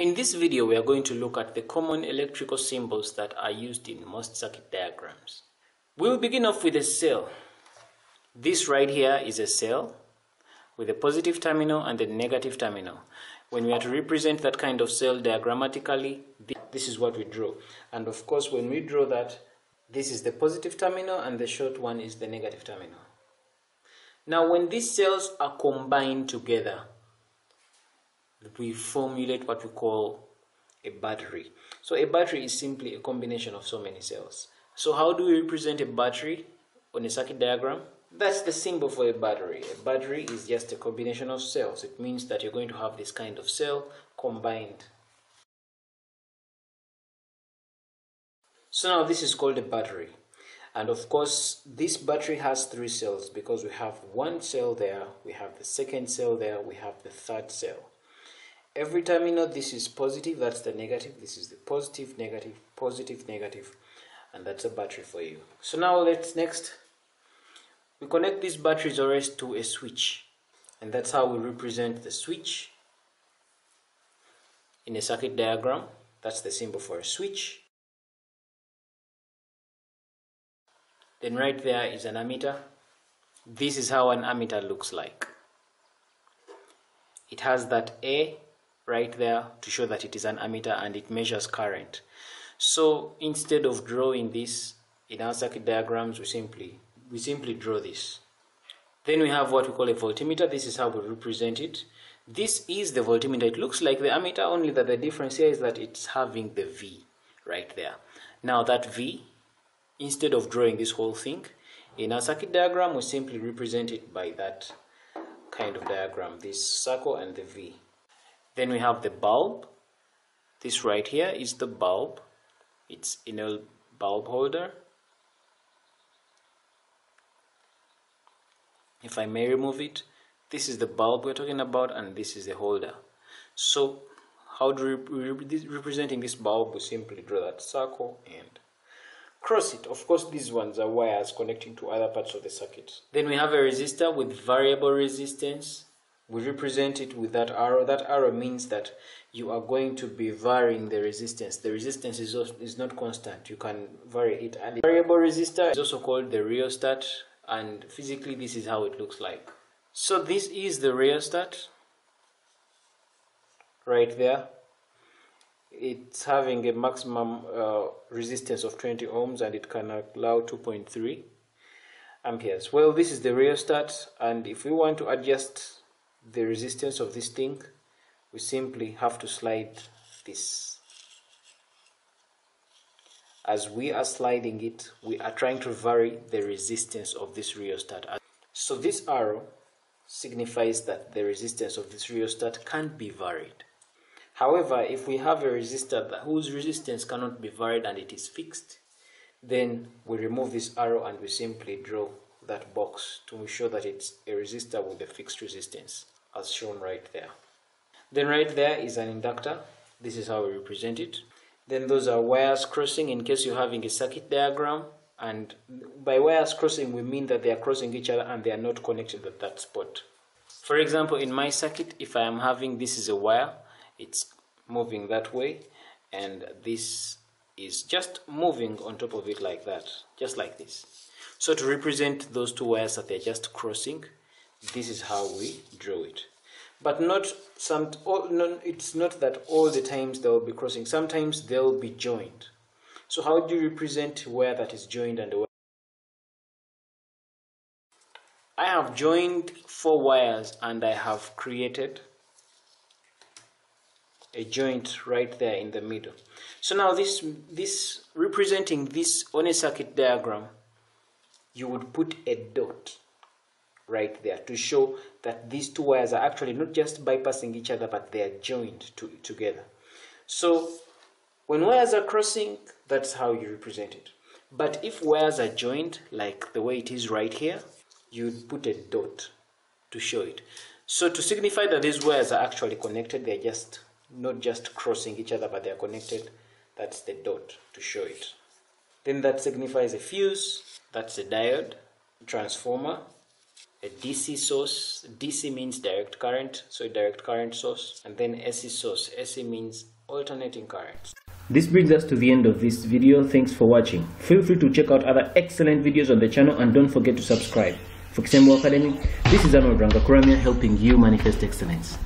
In this video, we are going to look at the common electrical symbols that are used in most circuit diagrams. We will begin off with a cell. This right here is a cell with a positive terminal and a negative terminal. When we are to represent that kind of cell diagrammatically, this is what we draw. And of course, when we draw that, this is the positive terminal and the short one is the negative terminal. Now, when these cells are combined together, we formulate what we call a battery. So a battery is simply a combination of so many cells. So how do we represent a battery on a circuit diagram? That's the symbol for a battery. A battery is just a combination of cells. It means that you're going to have this kind of cell combined. So now this is called a battery. And of course, this battery has three cells because we have one cell there, we have the second cell there, we have the third cell. Every terminal, this is positive, that's the negative, this is the positive, negative, and that's a battery for you. So now we connect these batteries or rest to a switch, and that's how we represent the switch in a circuit diagram. That's the symbol for a switch. Then right there is an ammeter. This is how an ammeter looks like. It has that A right there to show that it is an ammeter and it measures current. So instead of drawing this in our circuit diagrams, we simply draw this. Then we have what we call a voltmeter. This is how we represent it. This is the voltmeter. It looks like the ammeter, only that the difference here is that it's having the V right there. Now that V, instead of drawing this whole thing in our circuit diagram, we simply represent it by that kind of diagram, this circle and the V. Then we have the bulb. This right here is the bulb. It's in a bulb holder. If I may remove it, this is the bulb we're talking about and this is the holder. So how do we representing this bulb? We simply draw that circle and cross it. Of course, these ones are wires connecting to other parts of the circuit. Then we have a resistor with variable resistance. We represent it with that arrow. That arrow means that you are going to be varying the resistance. The resistance is not constant. You can vary it. And the variable resistor is also called the rheostat, and physically this is how it looks like. So this is the rheostat right there. It's having a maximum resistance of 20 ohms and it can allow 2.3 amperes. Well, this is the rheostat, and if we want to adjust the resistance of this thing, we simply have to slide this. As we are sliding it, we are trying to vary the resistance of this rheostat. So this arrow signifies that the resistance of this rheostat can be varied. However, if we have a resistor whose resistance cannot be varied and it is fixed, then we remove this arrow and we simply draw that box to show that it's a resistor with a fixed resistance, as shown right there. Then right there is an inductor. This is how we represent it. Then those are wires crossing in case you're having a circuit diagram. And by wires crossing, we mean that they are crossing each other and they are not connected at that spot. For example, in my circuit, if I am having this is a wire, it's moving that way, and this is just moving on top of it like that, just like this. So to represent those two wires that they're just crossing, this is how we draw it. But it's not that all the times they'll be crossing. Sometimes they'll be joined. So how do you represent where that is joined and where? I have joined four wires and I have created a joint right there in the middle. So now this representing this on a circuit diagram, you would put a dot right there to show that these two wires are actually not just bypassing each other, but they are joined together. So when wires are crossing, that's how you represent it. But if wires are joined like the way it is right here, you'd put a dot to show it. So to signify that these wires are actually connected, they're just not just crossing each other, but they are connected. That's the dot to show it. Then that signifies a fuse. That's a diode, transformer, a DC source. DC means direct current, so a direct current source, and then AC source. AC means alternating current. This brings us to the end of this video. Thanks for watching. Feel free to check out other excellent videos on the channel, and don't forget to subscribe. For Kisembo Academy, this is Arnold Rangakuramia, helping you manifest excellence.